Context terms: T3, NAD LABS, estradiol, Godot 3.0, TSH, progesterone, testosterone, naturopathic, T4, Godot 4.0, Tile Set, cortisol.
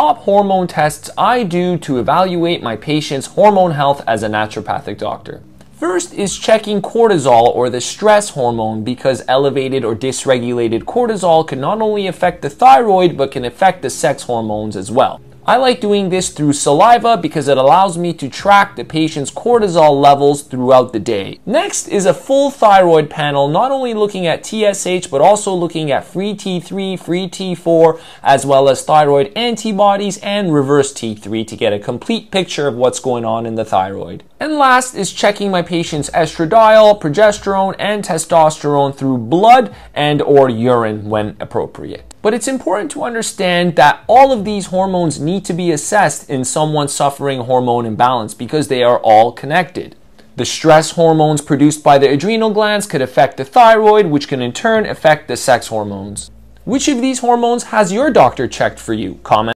top hormone tests I do to evaluate my patient's hormone health as a naturopathic doctor. First is checking cortisol or the stress hormone, because elevated or dysregulated cortisol can not only affect the thyroid but can affect the sex hormones as well. I like doing this through saliva because it allows me to track the patient's cortisol levels throughout the day. Next is a full thyroid panel, not only looking at TSH but also looking at free T3, free T4, as well as thyroid antibodies and reverse T3 to get a complete picture of what's going on in the thyroid. And last is checking my patient's estradiol, progesterone, and testosterone through blood and/or urine when appropriate. But it's important to understand that all of these hormones need to be assessed in someone suffering hormone imbalance because they are all connected. The stress hormones produced by the adrenal glands could affect the thyroid, which can in turn affect the sex hormones. Which of these hormones has your doctor checked for you? Comment.